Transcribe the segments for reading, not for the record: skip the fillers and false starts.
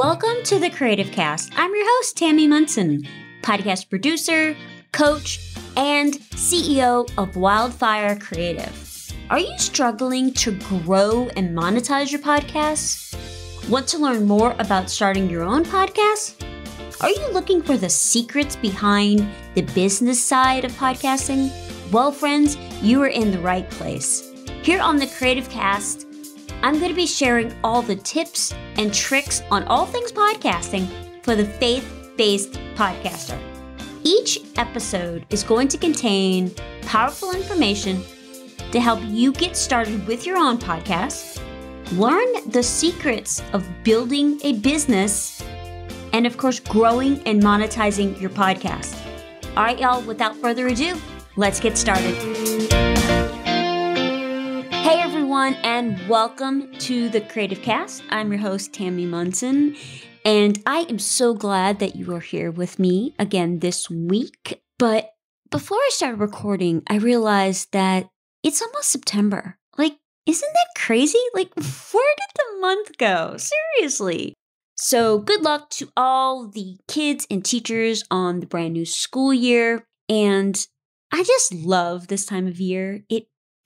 Welcome to the Creative Cast. I'm your host, Tammy Munson, podcast producer, coach, and CEO of Wildfire Creative. Are you struggling to grow and monetize your podcast? Want to learn more about starting your own podcast? Are you looking for the secrets behind the business side of podcasting? Well, friends, you are in the right place. Here on the Creative Cast, I'm going to be sharing all the tips and tricks on all things podcasting for the faith-based podcaster. Each episode is going to contain powerful information to help you get started with your own podcast, learn the secrets of building a business, and of course, growing and monetizing your podcast. All right, y'all, without further ado, let's get started. Hey everyone, and welcome to the Creative Cast. I'm your host, Tammy Munson, and I am so glad that you are here with me again this week. But before I started recording, I realized that it's almost September. Like, isn't that crazy? Like, where did the month go? Seriously. So good luck to all the kids and teachers on the brand new school year. And I just love this time of year.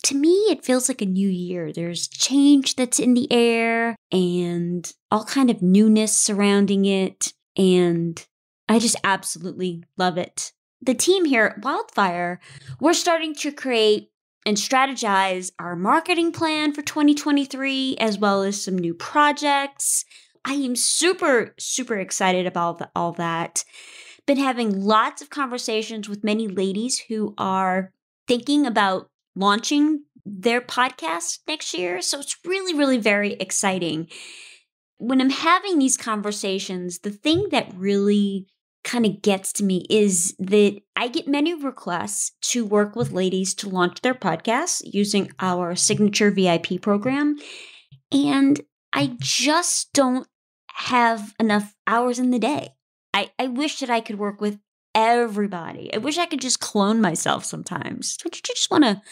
To me, it feels like a new year. There's change that's in the air and all kind of newness surrounding it. And I just absolutely love it. The team here at Wildfire, we're starting to create and strategize our marketing plan for 2023, as well as some new projects. I am super, super excited about all that. Been having lots of conversations with many ladies who are thinking about launching their podcast next year. So it's really, really very exciting. When I'm having these conversations, the thing that really kind of gets to me is that I get many requests to work with ladies to launch their podcasts using our signature VIP program. And I just don't have enough hours in the day. I wish that I could work with everybody. I wish I could just clone myself sometimes. Don't you just want to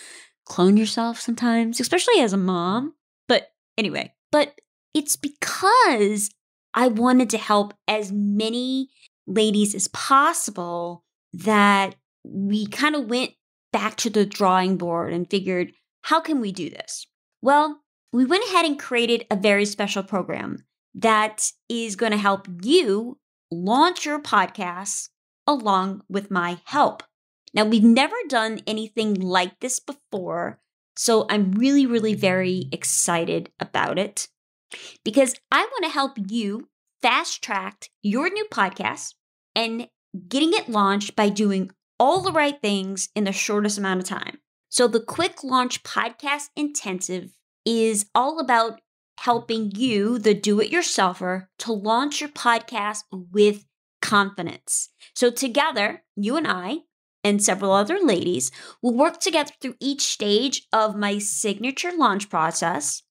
clone yourself sometimes, especially as a mom? But anyway, but it's because I wanted to help as many ladies as possible that we kind of went back to the drawing board and figured, how can we do this? Well, we went ahead and created a very special program that is going to help you launch your podcast along with my help. Now, we've never done anything like this before, so I'm really, really very excited about it because I want to help you fast track your new podcast and getting it launched by doing all the right things in the shortest amount of time. So the Quick Launch Podcast Intensive is all about helping you, the do-it-yourselfer, to launch your podcast with confidence. So together, you and I and several other ladies will work together through each stage of my signature launch process.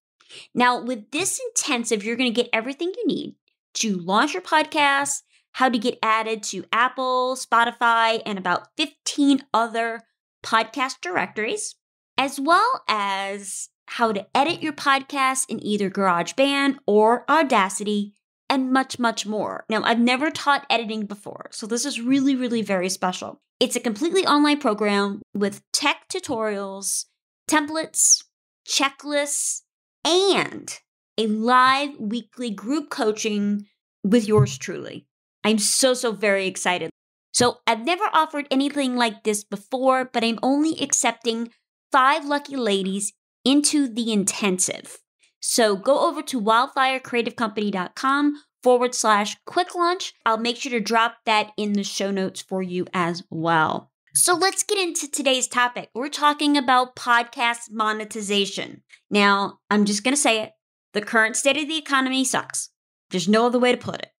Now, with this intensive, you're going to get everything you need to launch your podcast, how to get added to Apple, Spotify, and about 15 other podcast directories, as well as how to edit your podcast in either GarageBand or Audacity, and much, much more. Now, I've never taught editing before, so this is really, really very special. It's a completely online program with tech tutorials, templates, checklists, and a live weekly group coaching with yours truly. I'm so, so very excited. So I've never offered anything like this before, but I'm only accepting 5 lucky ladies into the intensive. So go over to wildfirecreativecompany.com/quick launch. I'll make sure to drop that in the show notes for you as well. So let's get into today's topic. We're talking about podcast monetization. Now, I'm just going to say it. The current state of the economy sucks. There's no other way to put it.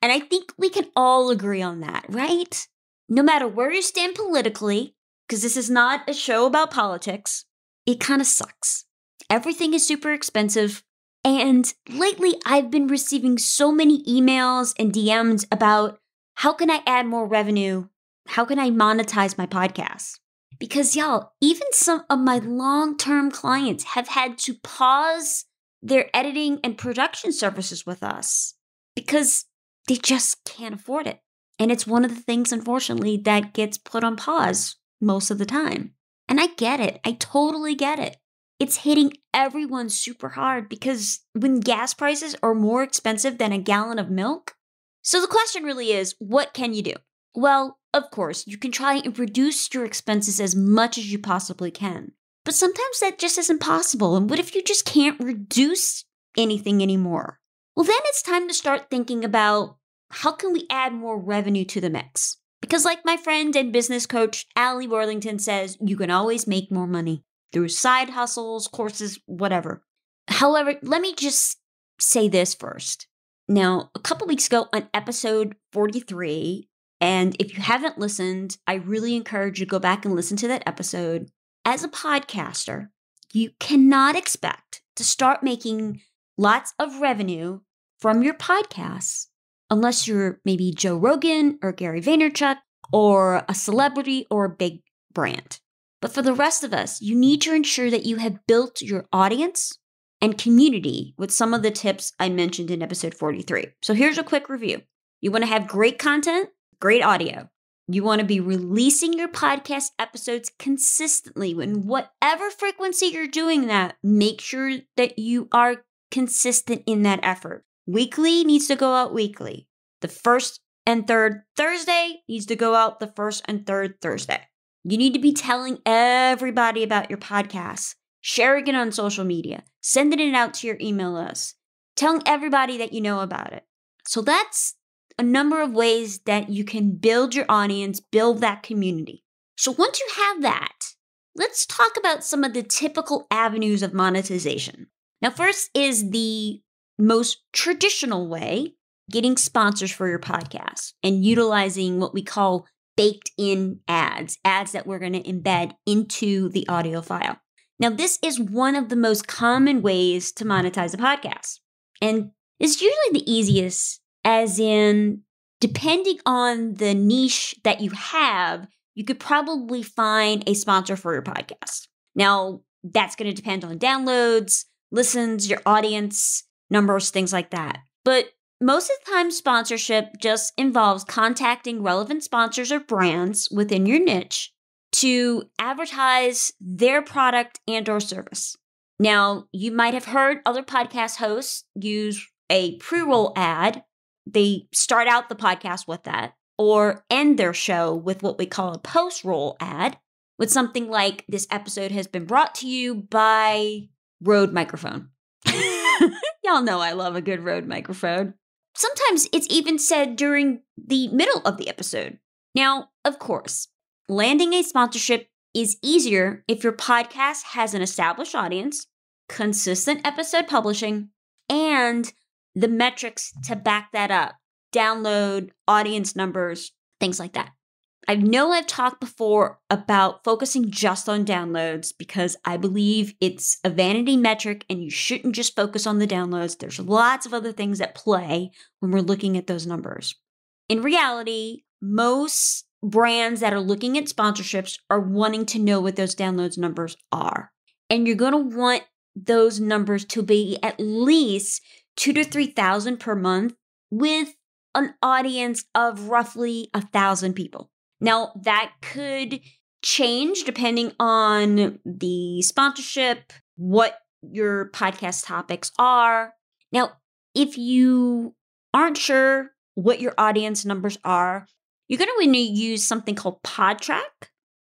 And I think we can all agree on that, right? No matter where you stand politically, because this is not a show about politics, it kind of sucks. Everything is super expensive. And lately, I've been receiving so many emails and DMs about how can I add more revenue? How can I monetize my podcast? Because y'all, even some of my long-term clients have had to pause their editing and production services with us because they just can't afford it. And it's one of the things, unfortunately, that gets put on pause most of the time. And I get it. I totally get it. It's hitting everyone super hard because when gas prices are more expensive than a gallon of milk. So the question really is, what can you do? Well, of course, you can try and reduce your expenses as much as you possibly can. But sometimes that just isn't possible. And what if you just can't reduce anything anymore? Well, then it's time to start thinking about how can we add more revenue to the mix? Because like my friend and business coach, Allie Worthington says, you can always make more money through side hustles, courses, whatever. However, let me just say this first. Now, a couple weeks ago on episode 43, and if you haven't listened, I really encourage you to go back and listen to that episode. As a podcaster, you cannot expect to start making lots of revenue from your podcasts unless you're maybe Joe Rogan or Gary Vaynerchuk or a celebrity or a big brand. But for the rest of us, you need to ensure that you have built your audience and community with some of the tips I mentioned in episode 43. So here's a quick review. You want to have great content, great audio. You want to be releasing your podcast episodes consistently. In whatever frequency you're doing that, make sure that you are consistent in that effort. Weekly needs to go out weekly. The first and third Thursday needs to go out the first and third Thursday. You need to be telling everybody about your podcast, sharing it on social media, sending it out to your email list, telling everybody that you know about it. So that's a number of ways that you can build your audience, build that community. So once you have that, let's talk about some of the typical avenues of monetization. Now, first is the most traditional way, getting sponsors for your podcast and utilizing what we call baked-in ads, ads that we're going to embed into the audio file. Now, this is one of the most common ways to monetize a podcast, and it's usually the easiest. As in, depending on the niche that you have, you could probably find a sponsor for your podcast. Now, that's going to depend on downloads, listens, your audience, numbers, things like that. But most of the time, sponsorship just involves contacting relevant sponsors or brands within your niche to advertise their product and/or service. Now, you might have heard other podcast hosts use a pre-roll ad. They start out the podcast with that or end their show with what we call a post-roll ad with something like, this episode has been brought to you by Rode Microphone. Y'all know I love a good Rode microphone. Sometimes it's even said during the middle of the episode. Now, of course, landing a sponsorship is easier if your podcast has an established audience, consistent episode publishing, and the metrics to back that up, download, audience numbers, things like that. I know I've talked before about focusing just on downloads because I believe it's a vanity metric and you shouldn't just focus on the downloads. There's lots of other things at play when we're looking at those numbers. In reality, most brands that are looking at sponsorships are wanting to know what those downloads numbers are. And you're going to want those numbers to be at least 2,000 to 3,000 per month with an audience of roughly 1,000 people. Now, that could change depending on the sponsorship, what your podcast topics are. Now, if you aren't sure what your audience numbers are, you're going to want to use something called Podtrac,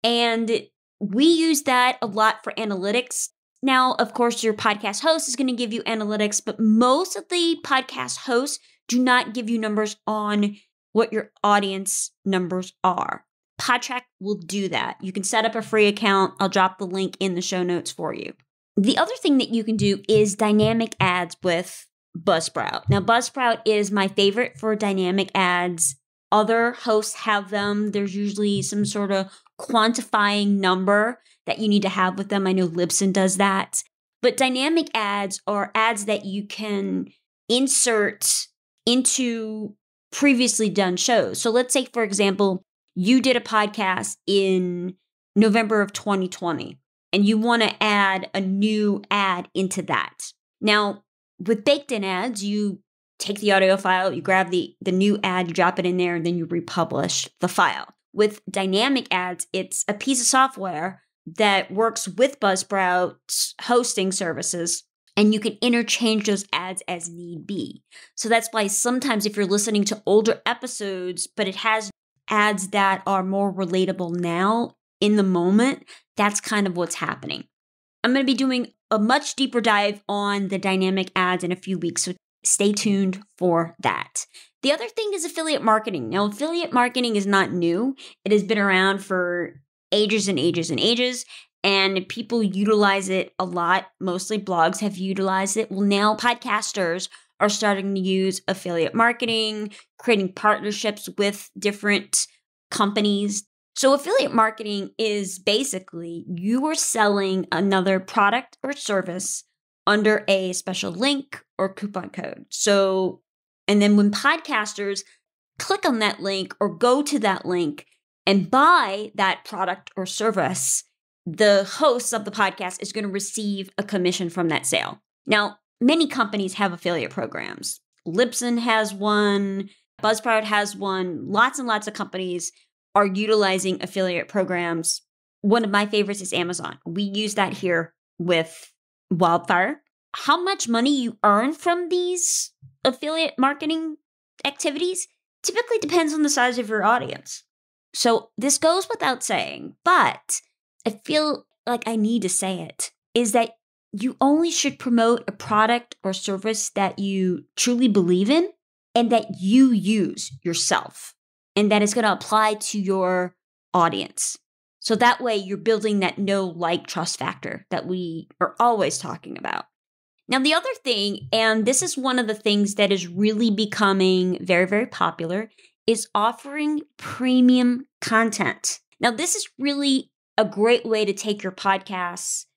and we use that a lot for analytics. Now, of course, your podcast host is going to give you analytics, but most of the podcast hosts do not give you numbers on what your audience numbers are. Podtrac will do that. You can set up a free account. I'll drop the link in the show notes for you. The other thing that you can do is dynamic ads with Buzzsprout. Now, Buzzsprout is my favorite for dynamic ads. Other hosts have them. There's usually some sort of quantifying number that you need to have with them. I know Libsyn does that. But dynamic ads are ads that you can insert into previously done shows. So let's say, for example, you did a podcast in November of 2020, and you want to add a new ad into that. Now, with baked-in ads, you take the audio file, you grab the new ad, you drop it in there, and then you republish the file. With dynamic ads, it's a piece of software that works with Buzzsprout's hosting services, and you can interchange those ads as need be. So that's why sometimes if you're listening to older episodes, but it has ads that are more relatable now in the moment, that's kind of what's happening. I'm going to be doing a much deeper dive on the dynamic ads in a few weeks, so stay tuned for that. The other thing is affiliate marketing. Now, affiliate marketing is not new. It has been around for ages and ages and ages, and people utilize it a lot. Mostly blogs have utilized it. Well, now podcasters are starting to use affiliate marketing, creating partnerships with different companies. So affiliate marketing is basically you are selling another product or service under a special link or coupon code. So, and then when podcasters click on that link or go to that link and buy that product or service, the host of the podcast is going to receive a commission from that sale. Now, many companies have affiliate programs. Libsyn has one, Buzzsprout has one, lots and lots of companies are utilizing affiliate programs. One of my favorites is Amazon. We use that here with Wildfire. How much money you earn from these affiliate marketing activities typically depends on the size of your audience. So this goes without saying, but I feel like I need to say it, is that you only should promote a product or service that you truly believe in and that you use yourself and that is going to apply to your audience. So that way you're building that know, like, trust factor that we are always talking about. Now, the other thing, and this is one of the things that is really becoming very, very popular, is offering premium content. Now, this is really a great way to take your podcast's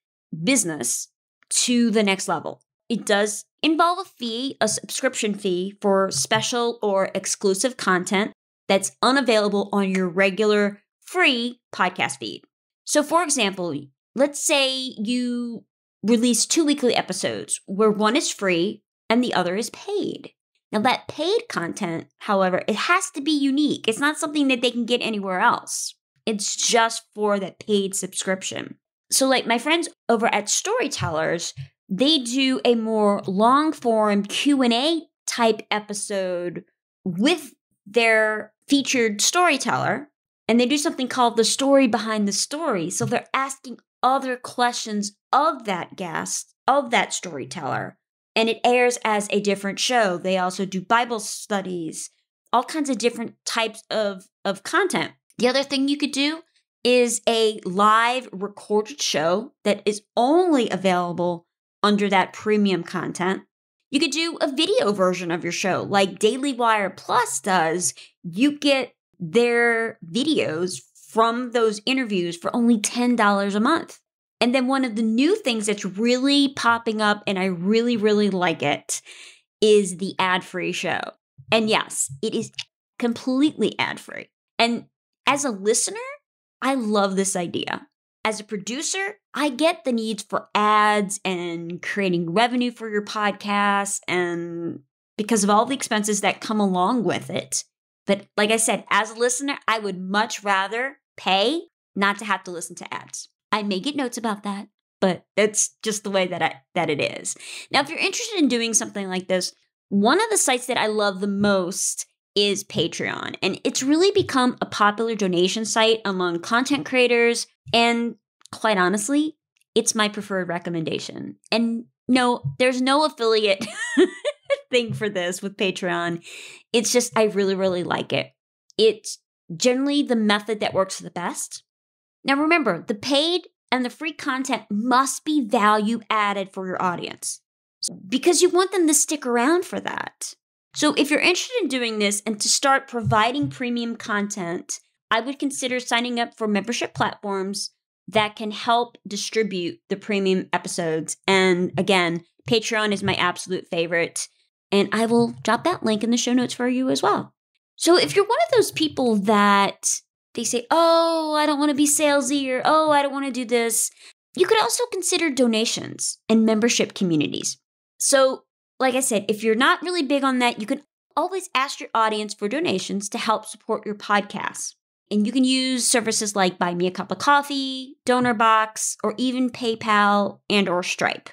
business to the next level. It does involve a fee, a subscription fee for special or exclusive content that's unavailable on your regular free podcast feed. So for example, let's say you release 2 weekly episodes where one is free and the other is paid. Now that paid content, however, it has to be unique. It's not something that they can get anywhere else. It's just for that paid subscription. So like my friends over at Storytellers, they do a more long form Q&A type episode with their featured storyteller, and they do something called the story behind the story. So they're asking other questions of that guest, of that storyteller, and it airs as a different show. They also do Bible studies, all kinds of different types of content. The other thing you could do is a live recorded show that is only available under that premium content. You could do a video version of your show like Daily Wire Plus does. You get their videos from those interviews for only $10 a month. And then one of the new things that's really popping up, and I really, really like it, is the ad-free show. And yes, it is completely ad-free. And as a listener, I love this idea. As a producer, I get the needs for ads and creating revenue for your podcast and because of all the expenses that come along with it. But like I said, as a listener, I would much rather pay not to have to listen to ads. I may get notes about that, but that's just the way that it is. Now, if you're interested in doing something like this, one of the sites that I love the most is Patreon, and it's really become a popular donation site among content creators, and quite honestly, it's my preferred recommendation. And no, there's no affiliate thing for this with Patreon. It's just I really, really like it. It's generally the method that works the best. Now remember, the paid and the free content must be value added for your audience because you want them to stick around for that. So if you're interested in doing this and to start providing premium content, I would consider signing up for membership platforms that can help distribute the premium episodes. And again, Patreon is my absolute favorite. And I will drop that link in the show notes for you as well. So if you're one of those people that they say, oh, I don't want to be salesy, or oh, I don't want to do this, you could also consider donations and membership communities. So like I said, if you're not really big on that, you can always ask your audience for donations to help support your podcast. And you can use services like Buy Me a Cup of Coffee, DonorBox, or even PayPal and/or Stripe.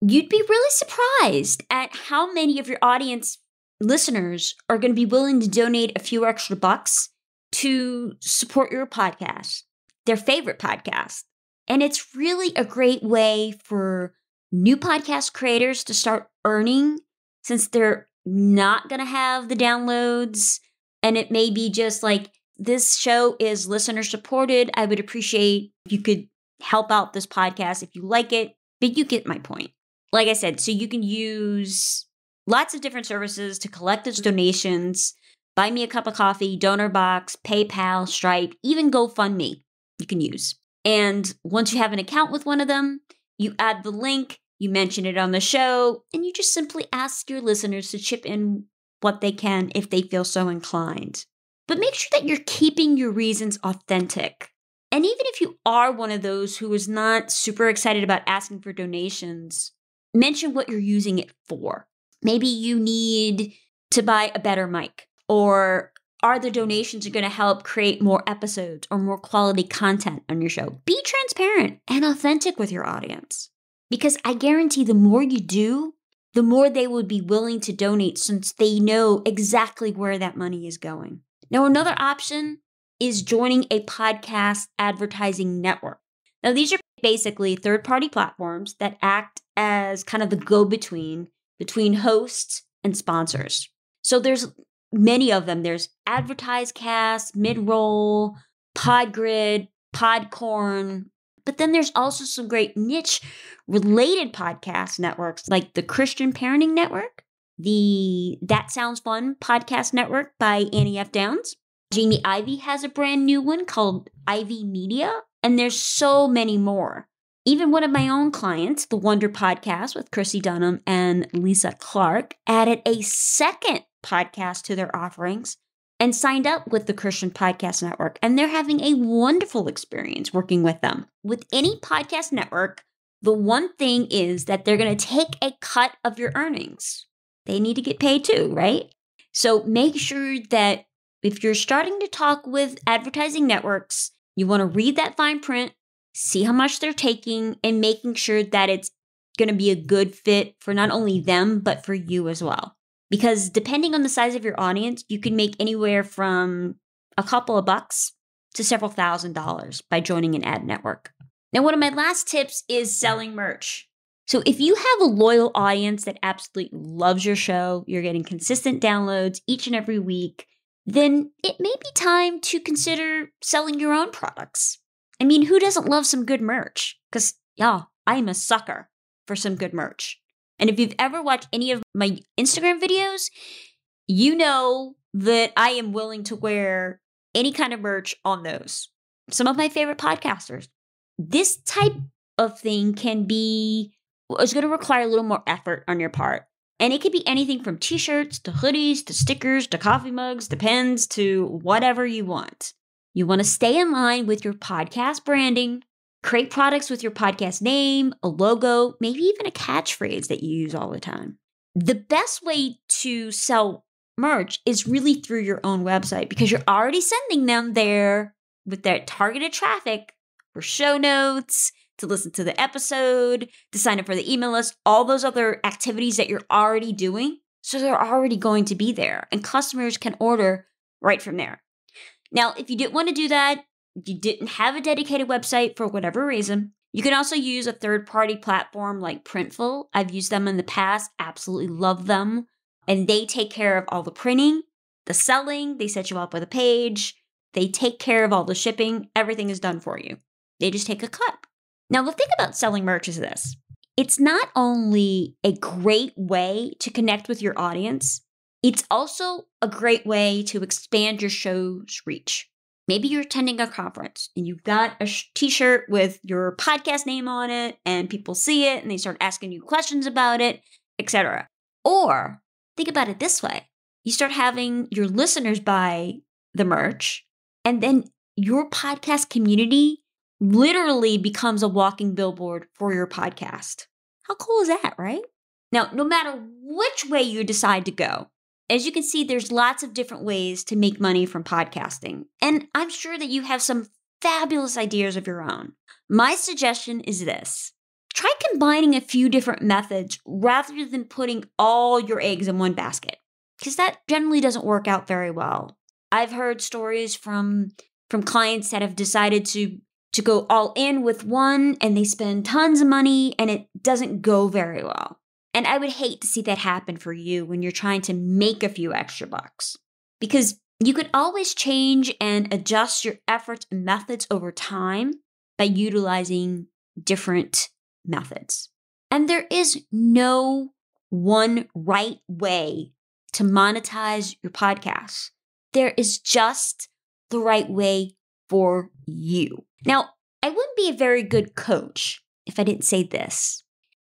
You'd be really surprised at how many of your audience listeners are going to be willing to donate a few extra bucks to support your podcast, their favorite podcast. And it's really a great way for new podcast creators to start earning, since they're not going to have the downloads. And it may be just like, this show is listener supported. I would appreciate if you could help out this podcast if you like it. But you get my point. Like I said, so you can use lots of different services to collect those donations. Buy Me a Cup of Coffee, DonorBox, PayPal, Stripe, even GoFundMe you can use. And once you have an account with one of them, you add the link, you mention it on the show, and you just simply ask your listeners to chip in what they can if they feel so inclined. But make sure that you're keeping your reasons authentic. And even if you are one of those who is not super excited about asking for donations, mention what you're using it for. Maybe you need to buy a better mic, or are the donations going to help create more episodes or more quality content on your show? Be transparent and authentic with your audience, because I guarantee the more you do, the more they would be willing to donate, since they know exactly where that money is going. Now, another option is joining a podcast advertising network. Now, these are basically third-party platforms that act as kind of the go-between between hosts and sponsors. So there's many of them. There's Advertise Cast, Mid-Roll, Podgrid, Podcorn. But then there's also some great niche-related podcast networks like the Christian Parenting Network, the That Sounds Fun podcast network by Annie F. Downs. Jamie Ivey has a brand new one called Ivy Media, and there's so many more. Even one of my own clients, The Wonder Podcast with Chrissy Dunham and Lisa Clark, added a second podcast to their offerings and signed up with the Christian Podcast Network, and they're having a wonderful experience working with them. With any podcast network, the one thing is that they're going to take a cut of your earnings. They need to get paid too, right? So make sure that if you're starting to talk with advertising networks, you want to read that fine print, see how much they're taking, and making sure that it's going to be a good fit for not only them, but for you as well. Because depending on the size of your audience, you can make anywhere from a couple of bucks to several $1,000s by joining an ad network. Now, one of my last tips is selling merch. So if you have a loyal audience that absolutely loves your show, you're getting consistent downloads each and every week, then it may be time to consider selling your own products. I mean, who doesn't love some good merch? Because, y'all, I'm a sucker for some good merch. And if you've ever watched any of my Instagram videos, you know that I am willing to wear any kind of merch on those. Some of my favorite podcasters. This type of thing can be, it's going to require a little more effort on your part. And it could be anything from t-shirts to hoodies to stickers to coffee mugs to pens to whatever you want. You want to stay in line with your podcast branding, create products with your podcast name, a logo, maybe even a catchphrase that you use all the time. The best way to sell merch is really through your own website, because you're already sending them there with that targeted traffic for show notes, to listen to the episode, to sign up for the email list, all those other activities that you're already doing. So they're already going to be there, and customers can order right from there. Now, if you didn't want to do that, you didn't have a dedicated website for whatever reason, you can also use a third-party platform like Printful. I've used them in the past, absolutely love them. And they take care of all the printing, the selling, they set you up with a page, they take care of all the shipping, everything is done for you. They just take a cut. Now, the thing about selling merch is this. It's not only a great way to connect with your audience, it's also a great way to expand your show's reach. Maybe you're attending a conference and you've got a t-shirt with your podcast name on it, and people see it and they start asking you questions about it, etc. Or think about it this way. You start having your listeners buy the merch, and then your podcast community literally becomes a walking billboard for your podcast. How cool is that, right? Now, no matter which way you decide to go, as you can see, there's lots of different ways to make money from podcasting. And I'm sure that you have some fabulous ideas of your own. My suggestion is this. Try combining a few different methods rather than putting all your eggs in one basket, because that generally doesn't work out very well. I've heard stories from clients that have decided to go all in with one and they spend tons of money and it doesn't go very well. And I would hate to see that happen for you when you're trying to make a few extra bucks, because you could always change and adjust your efforts and methods over time by utilizing different methods. And there is no one right way to monetize your podcast. There is just the right way for you. Now, I wouldn't be a very good coach if I didn't say this.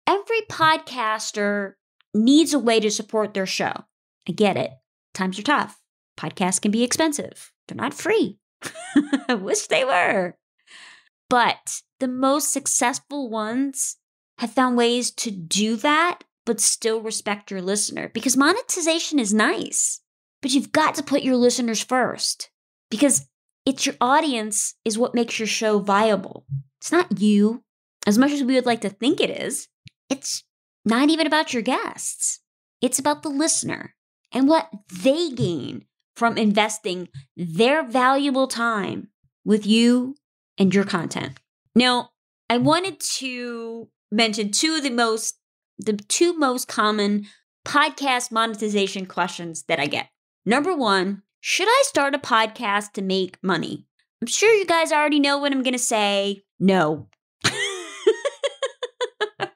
Every podcaster needs a way to support their show. I get it. Times are tough. Podcasts can be expensive. They're not free. I wish they were. But the most successful ones have found ways to do that, but still respect your listener, because monetization is nice, but you've got to put your listeners first, because it's your audience is what makes your show viable. It's not you. As much as we would like to think it is, it's not even about your guests. It's about the listener and what they gain from investing their valuable time with you and your content. Now, I wanted to mention the two most common podcast monetization questions that I get. Number one, should I start a podcast to make money? I'm sure you guys already know what I'm going to say. No.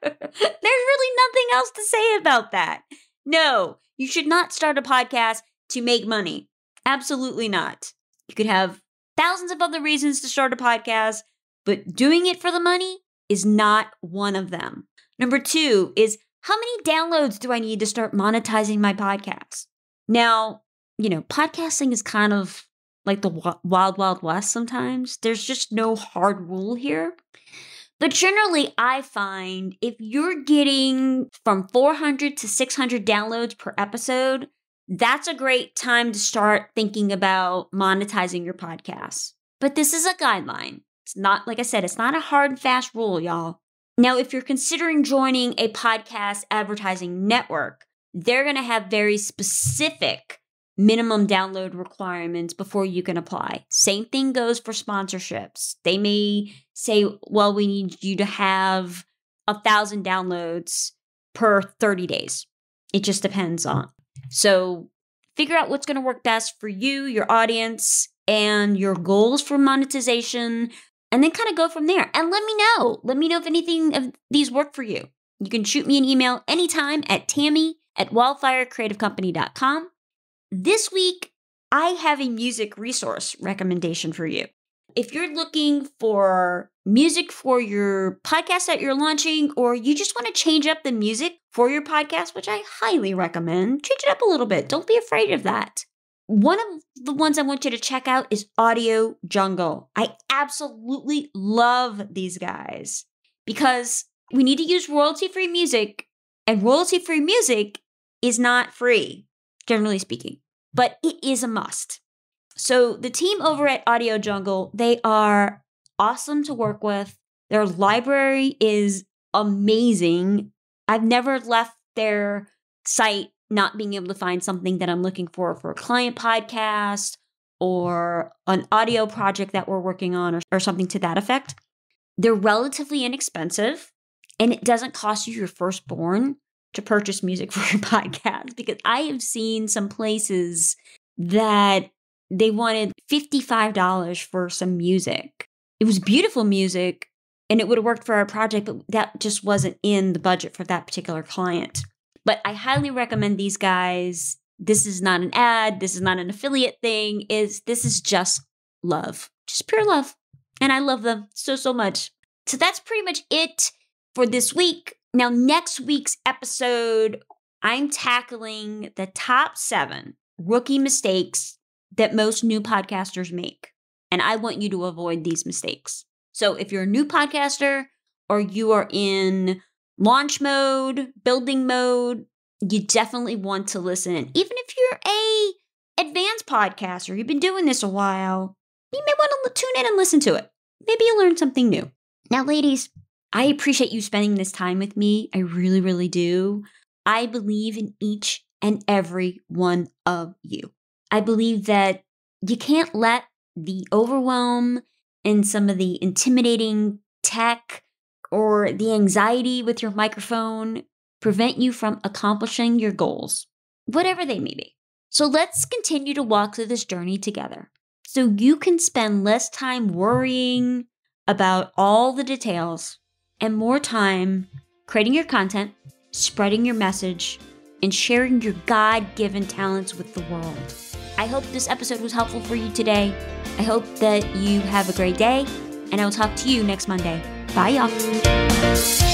There's really nothing else to say about that. No, you should not start a podcast to make money. Absolutely not. You could have thousands of other reasons to start a podcast, but doing it for the money is not one of them. Number two is, how many downloads do I need to start monetizing my podcast? Now, you know, podcasting is kind of like the wild, wild west sometimes. There's just no hard rule here. But generally, I find if you're getting from 400 to 600 downloads per episode, that's a great time to start thinking about monetizing your podcast. But this is a guideline. It's not, like I said, it's not a hard and fast rule, y'all. Now, if you're considering joining a podcast advertising network, they're going to have very specific minimum download requirements before you can apply. Same thing goes for sponsorships. They may say, well, we need you to have 1,000 downloads per 30 days. It just depends on. So figure out what's going to work best for you, your audience, and your goals for monetization, and then kind of go from there. And let me know. Let me know if anything of these work for you. You can shoot me an email anytime at tammy@wildfirecreativecompany.com. This week, I have a music resource recommendation for you. If you're looking for music for your podcast that you're launching, or you just want to change up the music for your podcast, which I highly recommend, change it up a little bit. Don't be afraid of that. One of the ones I want you to check out is Audio Jungle. I absolutely love these guys because we need to use royalty-free music, and royalty-free music is not free, generally speaking, but it is a must. So the team over at Audio Jungle, they are awesome to work with. Their library is amazing. I've never left their site not being able to find something that I'm looking for a client podcast or an audio project that we're working on or something to that effect. They're relatively inexpensive, and it doesn't cost you your firstborn to purchase music for your podcast, because I have seen some places that they wanted $55 for some music. It was beautiful music, and it would have worked for our project, but that just wasn't in the budget for that particular client. But I highly recommend these guys. This is not an ad. This is not an affiliate thing. This is just love, just pure love. And I love them so, so much. So that's pretty much it for this week. Now, next week's episode, I'm tackling the top 7 rookie mistakes that most new podcasters make. And I want you to avoid these mistakes. So if you're a new podcaster or you are in launch mode, building mode, you definitely want to listen. Even if you're an advanced podcaster, you've been doing this a while, you may want to tune in and listen to it. Maybe you'll learn something new. Now, ladies, I appreciate you spending this time with me. I really, really do. I believe in each and every one of you. I believe that you can't let the overwhelm and some of the intimidating tech or the anxiety with your microphone prevent you from accomplishing your goals, whatever they may be. So let's continue to walk through this journey together so you can spend less time worrying about all the details and more time creating your content, spreading your message, and sharing your God-given talents with the world. I hope this episode was helpful for you today. I hope that you have a great day, and I will talk to you next Monday. Bye, y'all.